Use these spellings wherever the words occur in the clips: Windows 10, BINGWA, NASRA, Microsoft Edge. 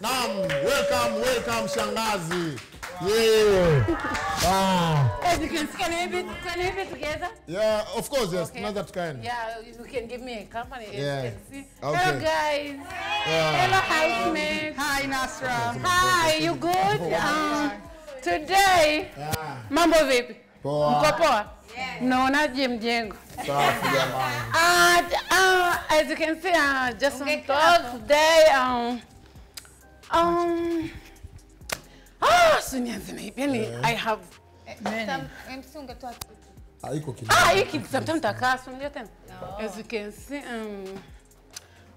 Naam, welcome Shangazi. Yeah. And you can you have it together? Yeah, of course, yes. Okay. Not that kind. Yeah, you can give me a company. Yeah. You can see. Okay. Hello, guys. Yeah. Hello, housemates. Hi, NASRA. Hi, you good? Today, mambo vipi? Mko poa? No, not Jim Jengo. As you can see, just some talk today. I have as you can see,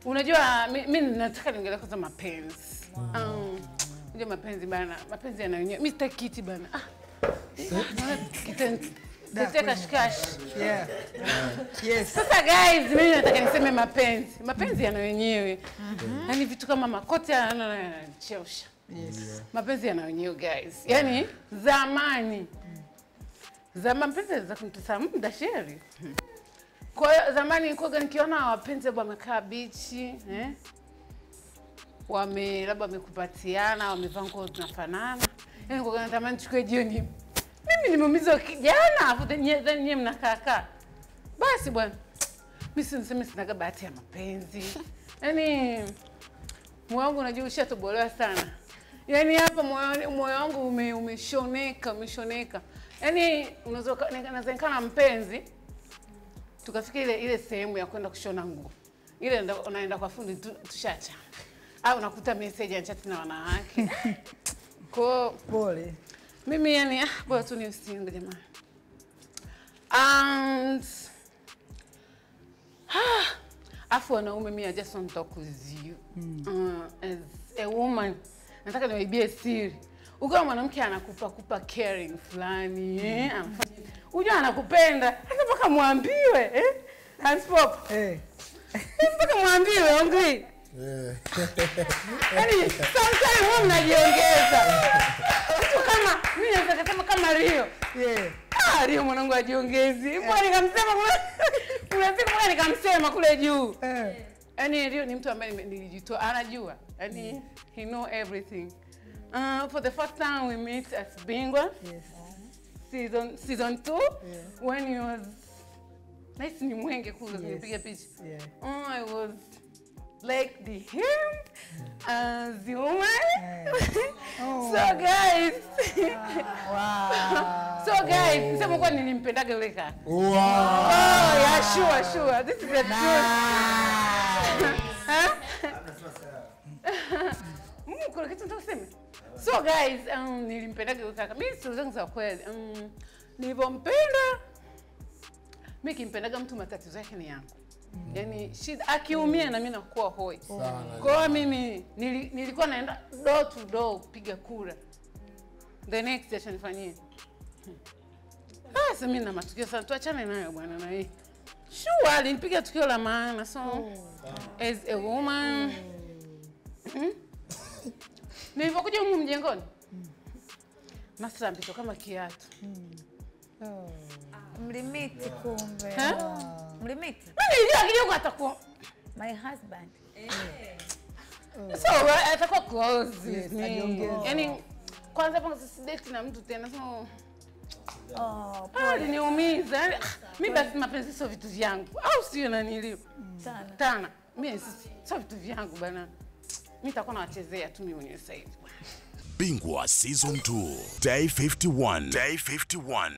unajua mimi nataka ningele kwanza mapenzi. Unajua mapenzi bana, mapenzi yananyonya. Mimi sitaki kiti bana. Yeah. Yes. Sasa guys, mimi nataka niseme mapenzi. Mapenzi yana wenyewe. Yaani vitu kama makoti yanachosha. Yes. Mapenzi yana wenyewe guys. Yaani zamani. Zamani mapenzi za kumtesa muda sheri. Kwa zamani nilikuwa nikiona wapenzi wamekaa bichi, labda wamekupatiana, wamevaa nguo zinafanana. Yaani nilikuwa natamani chukue jioni. Mimi nimeumizwa kijana afu then mnakaka. Basi bwana. Mimi siniseme sina bahati ya mapenzi. Yaani moyo wangu unajua ushatobolewa sana. Yaani hapa moyo wangu umeshoneka. Yaani unaweza mpenzi tukafika ile sehemu ya kwenda kushona nguo. Ile unaenda kwa fundi tushacha. Au unakuta message ya chat na wanawake. Kwa pole. Mimi yani bora tu niusiende jamaa. And afu wanaume mimi I just want to talk with you. As a woman, nataka niwaibie siri. Ukiwa mwanamke anakupa caring fulani, unajua anakupenda, hata mpaka muambiwe, Hanspop. Mpaka muambiwe hongri. Yaani sometimes huwa mnajiongeza. Kama Rio. Yeah. Rio mwanangu ajiongezi. Mbona nikamsema kule juu. Yaani Rio ni mtu ambaye nilijitoa anajua. Yaani he know everything. For the first time we met at Bingwa. Yes. Season 2 when he was nice ni mwenge kule nipiga picha. Yeah. Oh, I was like the him as the woman. So guys. Wow. So guys, nisema kwa nilimpendaga yule kaka. Wow. Oh, yeah, sure. This is the truth. Kuna kitu nataka kusema. So guys, nilimpendaga yule kaka. Mimi siuzungumza kweli. Nilipompenda mimi kimpendaga mtu matatizo yake ni yangu. Yani shida akiumia na mimi nakuwa hoi. Kwa mimi nilikuwa naenda door to door piga kura. The next day nifanyie. Sasa mimi na matukio sana tuachane nayo bwana na yeye. Sure alinipiga tukio la maana so as a woman. Nilipokuja huko mjengoni. Nasra mbito kama kiatu. Mlimiti kumbe. Mlimiti. My husband. So atakuwa close with me. Yani kwanza hapo sidate na mtu tena so aliniumiza. Mimi basi mapenzi sio vitu vyangu. Au sio nanilio? Tana. Mimi sio vitu vyangu bana. Mimi nitakuwa nawachezea tu mimi mwenyewe sasa hivi. Bingwa Season 2 Day 51.